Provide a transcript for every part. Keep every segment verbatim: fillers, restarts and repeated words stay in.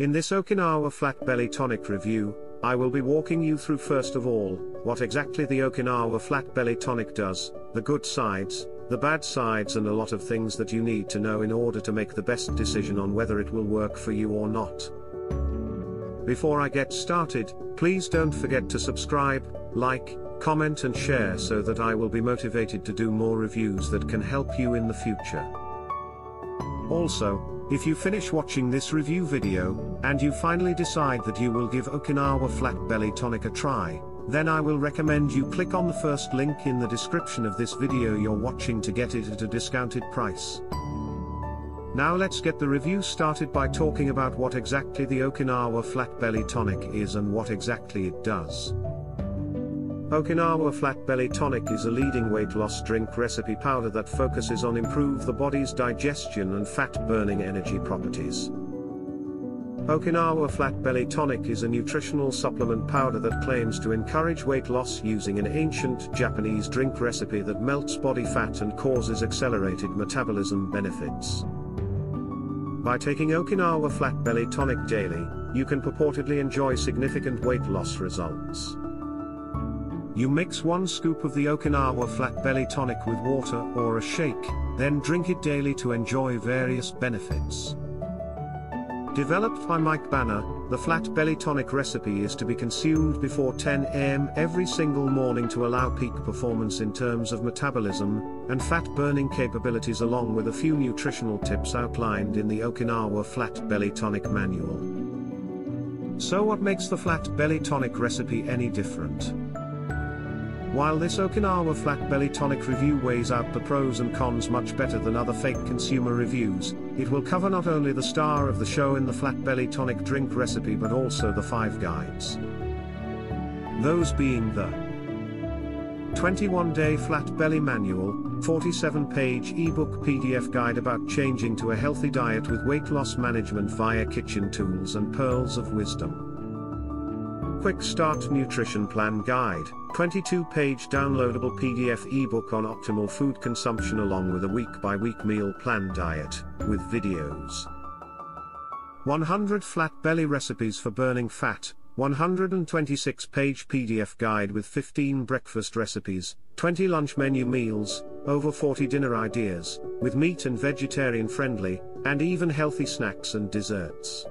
In this Okinawa Flat Belly Tonic review, I will be walking you through first of all, what exactly the Okinawa Flat Belly Tonic does, the good sides, the bad sides and a lot of things that you need to know in order to make the best decision on whether it will work for you or not. Before I get started, please don't forget to subscribe, like, comment and share so that I will be motivated to do more reviews that can help you in the future. Also, if you finish watching this review video, and you finally decide that you will give Okinawa Flat Belly Tonic a try, then I will recommend you click on the first link in the description of this video you're watching to get it at a discounted price. Now let's get the review started by talking about what exactly the Okinawa Flat Belly Tonic is and what exactly it does. Okinawa Flat Belly Tonic is a leading weight loss drink recipe powder that focuses on improve the body's digestion and fat burning energy properties. Okinawa Flat Belly Tonic is a nutritional supplement powder that claims to encourage weight loss using an ancient Japanese drink recipe that melts body fat and causes accelerated metabolism benefits. By taking Okinawa Flat Belly Tonic daily, you can purportedly enjoy significant weight loss results. You mix one scoop of the Okinawa Flat Belly Tonic with water or a shake, then drink it daily to enjoy various benefits. Developed by Mike Banner, the Flat Belly Tonic recipe is to be consumed before ten A M every single morning to allow peak performance in terms of metabolism and fat burning capabilities, along with a few nutritional tips outlined in the Okinawa Flat Belly Tonic manual. So what makes the Flat Belly Tonic recipe any different? While this Okinawa Flat Belly Tonic review weighs out the pros and cons much better than other fake consumer reviews, it will cover not only the star of the show in the Flat Belly Tonic drink recipe but also the five guides. Those being the twenty-one day Flat Belly Manual, forty-seven page ebook P D F guide about changing to a healthy diet with weight loss management via kitchen tools and pearls of wisdom. Quick Start Nutrition Plan Guide, twenty-two page downloadable P D F ebook on optimal food consumption along with a week-by-week meal plan diet, with videos. one hundred Flat Belly Recipes for Burning Fat, one hundred twenty-six page P D F guide with fifteen breakfast recipes, twenty lunch menu meals, over forty dinner ideas, with meat and vegetarian friendly, and even healthy snacks and desserts.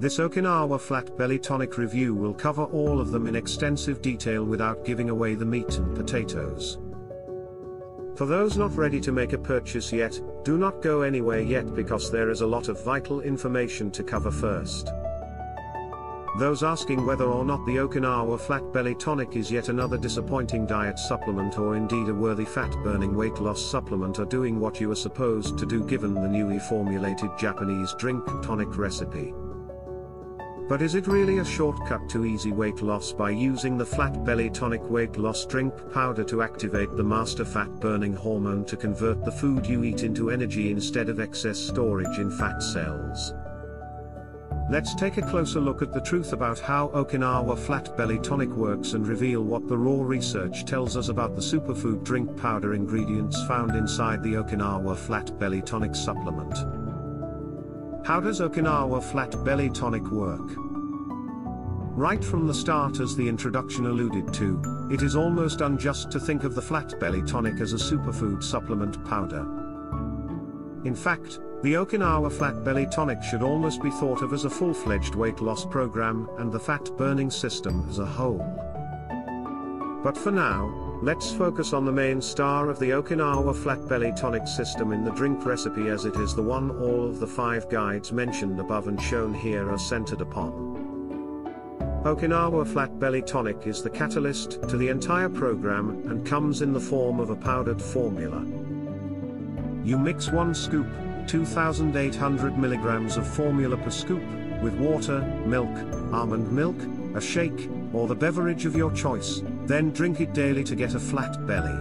This Okinawa Flat Belly Tonic review will cover all of them in extensive detail without giving away the meat and potatoes. For those not ready to make a purchase yet, do not go anywhere yet because there is a lot of vital information to cover first. Those asking whether or not the Okinawa Flat Belly Tonic is yet another disappointing diet supplement or indeed a worthy fat-burning weight loss supplement are doing what you are supposed to do given the newly formulated Japanese drink tonic recipe. But is it really a shortcut to easy weight loss by using the Flat Belly Tonic weight loss drink powder to activate the master fat burning hormone to convert the food you eat into energy instead of excess storage in fat cells? Let's take a closer look at the truth about how Okinawa Flat Belly Tonic works and reveal what the raw research tells us about the superfood drink powder ingredients found inside the Okinawa Flat Belly Tonic supplement. How does Okinawa Flat Belly Tonic work? Right from the start, as the introduction alluded to, it is almost unjust to think of the Flat Belly Tonic as a superfood supplement powder. In fact, the Okinawa Flat Belly Tonic should almost be thought of as a full-fledged weight loss program and the fat-burning system as a whole. But for now, let's focus on the main star of the Okinawa Flat Belly Tonic system in the drink recipe, as it is the one all of the five guides mentioned above and shown here are centered upon. Okinawa Flat Belly Tonic is the catalyst to the entire program and comes in the form of a powdered formula. You mix one scoop, two thousand eight hundred milligrams of formula per scoop, with water, milk, almond milk, a shake, or the beverage of your choice, then drink it daily to get a flat belly.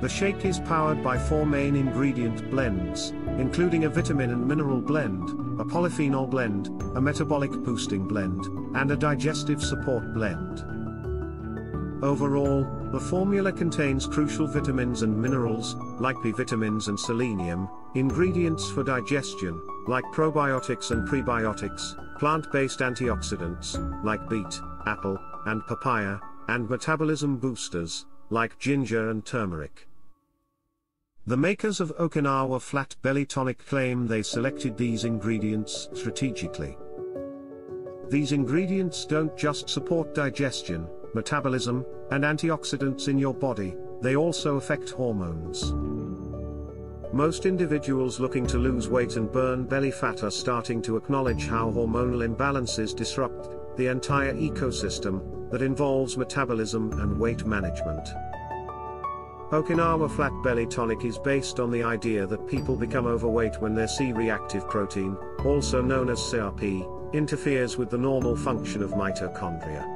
The shake is powered by four main ingredient blends, including a vitamin and mineral blend, a polyphenol blend, a metabolic boosting blend, and a digestive support blend. Overall, the formula contains crucial vitamins and minerals, like B vitamins and selenium, ingredients for digestion, like probiotics and prebiotics, plant-based antioxidants, like beet, apple, and papaya, and metabolism boosters, like ginger and turmeric. The makers of Okinawa Flat Belly Tonic claim they selected these ingredients strategically. These ingredients don't just support digestion, metabolism, and antioxidants in your body, they also affect hormones. Most individuals looking to lose weight and burn belly fat are starting to acknowledge how hormonal imbalances disrupt the entire ecosystem that involves metabolism and weight management. Okinawa Flat Belly Tonic is based on the idea that people become overweight when their C reactive protein, also known as C R P, interferes with the normal function of mitochondria.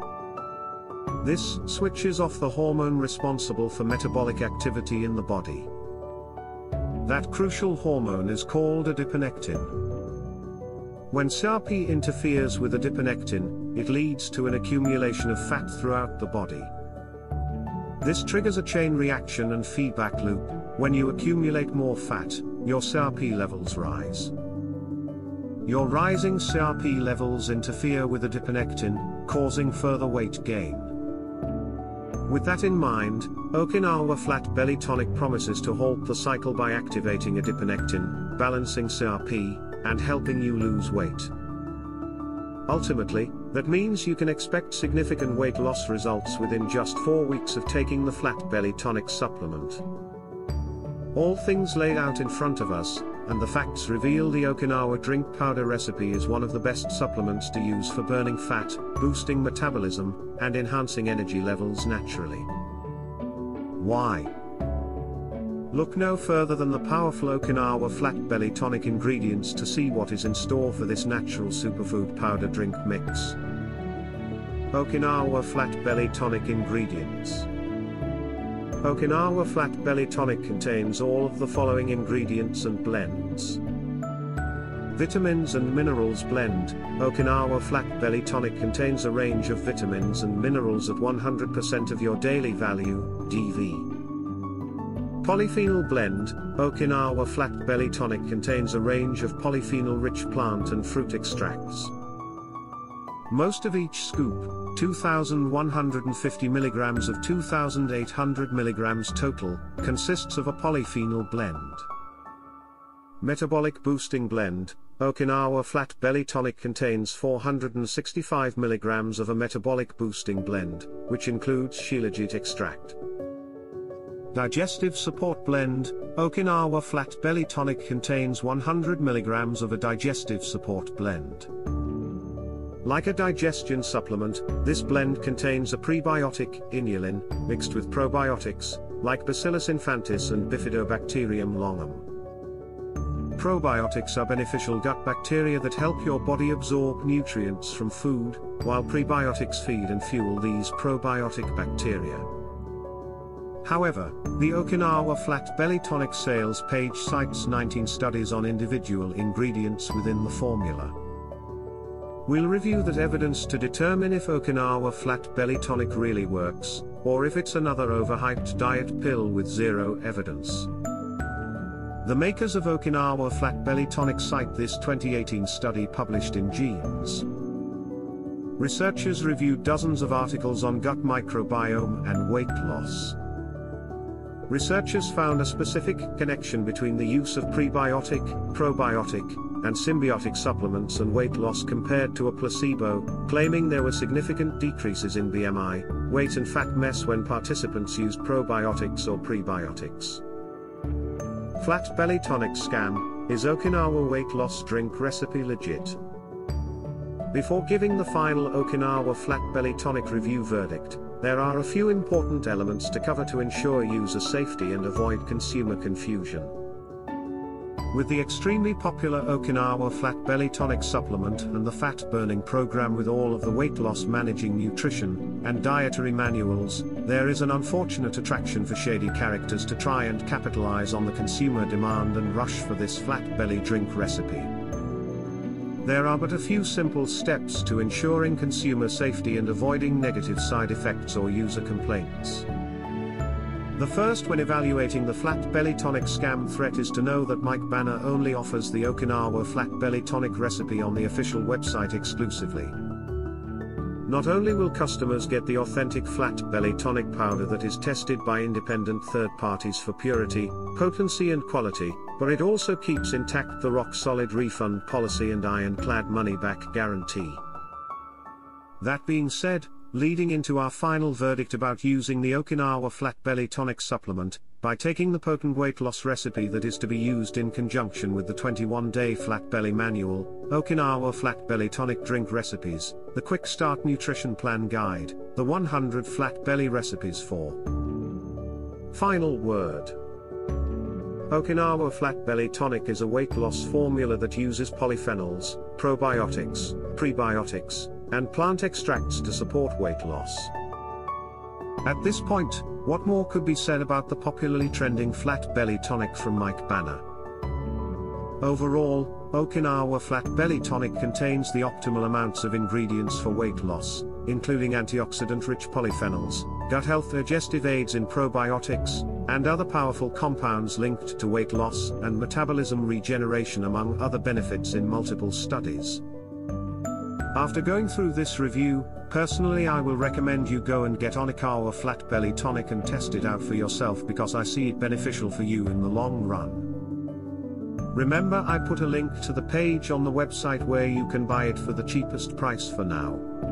This switches off the hormone responsible for metabolic activity in the body. That crucial hormone is called adiponectin. When C R P interferes with adiponectin, it leads to an accumulation of fat throughout the body. This triggers a chain reaction and feedback loop. When you accumulate more fat, your C R P levels rise. Your rising C R P levels interfere with adiponectin, causing further weight gain. With that in mind, Okinawa Flat Belly Tonic promises to halt the cycle by activating adiponectin, balancing C R P, and helping you lose weight. Ultimately, that means you can expect significant weight loss results within just four weeks of taking the Flat Belly Tonic supplement. All things laid out in front of us, and the facts reveal the Okinawa drink powder recipe is one of the best supplements to use for burning fat, boosting metabolism, and enhancing energy levels naturally. Why? Look no further than the powerful Okinawa Flat Belly Tonic ingredients to see what is in store for this natural superfood powder drink mix. Okinawa Flat Belly Tonic ingredients. Okinawa Flat Belly Tonic contains all of the following ingredients and blends. Vitamins and minerals blend. Okinawa Flat Belly Tonic contains a range of vitamins and minerals at one hundred percent of your daily value, D V. Polyphenol blend. Okinawa Flat Belly Tonic contains a range of polyphenol-rich plant and fruit extracts. Most of each scoop, two thousand one hundred fifty milligrams of two thousand eight hundred milligrams total, consists of a polyphenol blend. Metabolic boosting blend. Okinawa Flat Belly Tonic contains four hundred sixty-five milligrams of a metabolic boosting blend, which includes shilajit extract. Digestive support blend. Okinawa Flat Belly Tonic contains one hundred milligrams of a digestive support blend. Like a digestion supplement, this blend contains a prebiotic, inulin, mixed with probiotics, like Bacillus infantis and Bifidobacterium longum. Probiotics are beneficial gut bacteria that help your body absorb nutrients from food, while prebiotics feed and fuel these probiotic bacteria. However, the Okinawa Flat Belly Tonic sales page cites nineteen studies on individual ingredients within the formula. We'll review that evidence to determine if Okinawa Flat Belly Tonic really works, or if it's another overhyped diet pill with zero evidence. The makers of Okinawa Flat Belly Tonic cite this twenty eighteen study published in Genes. Researchers reviewed dozens of articles on gut microbiome and weight loss. Researchers found a specific connection between the use of prebiotic, probiotic, and symbiotic supplements and weight loss compared to a placebo, claiming there were significant decreases in B M I, weight and fat mass when participants used probiotics or prebiotics. Flat Belly Tonic scam. Is Okinawa weight loss drink recipe legit? Before giving the final Okinawa Flat Belly Tonic review verdict, there are a few important elements to cover to ensure user safety and avoid consumer confusion. With the extremely popular Okinawa Flat Belly Tonic supplement and the fat burning program with all of the weight loss managing nutrition and dietary manuals, there is an unfortunate attraction for shady characters to try and capitalize on the consumer demand and rush for this flat belly drink recipe. There are but a few simple steps to ensuring consumer safety and avoiding negative side effects or user complaints. The first when evaluating the Flat Belly Tonic scam threat is to know that Mike Banner only offers the Okinawa Flat Belly Tonic recipe on the official website exclusively. Not only will customers get the authentic Flat Belly Tonic powder that is tested by independent third parties for purity, potency and quality, but it also keeps intact the rock-solid refund policy and ironclad money-back guarantee. That being said, leading into our final verdict about using the Okinawa Flat Belly Tonic supplement, by taking the potent weight loss recipe that is to be used in conjunction with the twenty-one day Flat Belly Manual, Okinawa Flat Belly Tonic Drink Recipes, the Quick Start Nutrition Plan Guide, the one hundred Flat Belly Recipes for. Final word. Okinawa Flat Belly Tonic is a weight loss formula that uses polyphenols, probiotics, prebiotics, and plant extracts to support weight loss. At this point, what more could be said about the popularly trending Flat Belly Tonic from Mike Banner? Overall, Okinawa Flat Belly Tonic contains the optimal amounts of ingredients for weight loss, including antioxidant-rich polyphenols, gut health digestive aids in probiotics, and other powerful compounds linked to weight loss and metabolism regeneration, among other benefits in multiple studies. After going through this review, personally I will recommend you go and get Okinawa Flat Belly Tonic and test it out for yourself, because I see it beneficial for you in the long run. Remember, I put a link to the page on the website where you can buy it for the cheapest price for now.